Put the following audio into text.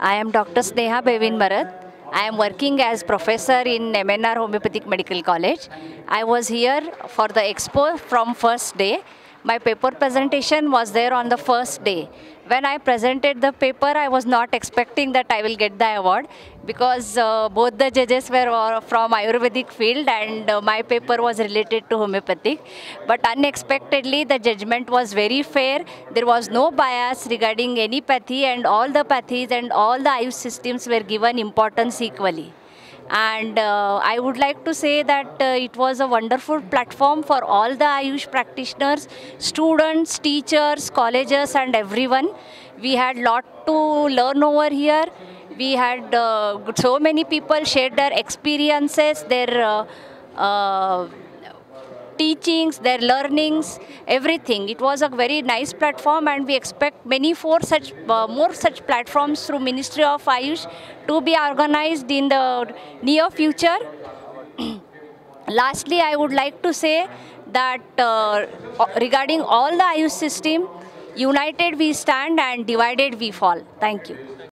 I am Dr. Sneha Bevin Bharat. I am working as professor in MNR Homeopathic Medical College. I was here for the expo from first day. My paper presentation was there on the first day. When I presented the paper, I was not expecting that I will get the award because both the judges were from Ayurvedic field and my paper was related to homeopathic. But unexpectedly, the judgment was very fair. There was no bias regarding any pathy, and all the pathies and all the Ayush systems were given importance equally. And I would like to say that it was a wonderful platform for all the Ayush practitioners, students, teachers, colleges and everyone. We had a lot to learn over here. We had so many people shared their experiences, their teachings, their learnings, everything. It was a very nice platform, and we expect many more such platforms through Ministry of Ayush to be organized in the near future. Lastly, I would like to say that regarding all the Ayush system, united we stand and divided we fall. Thank you.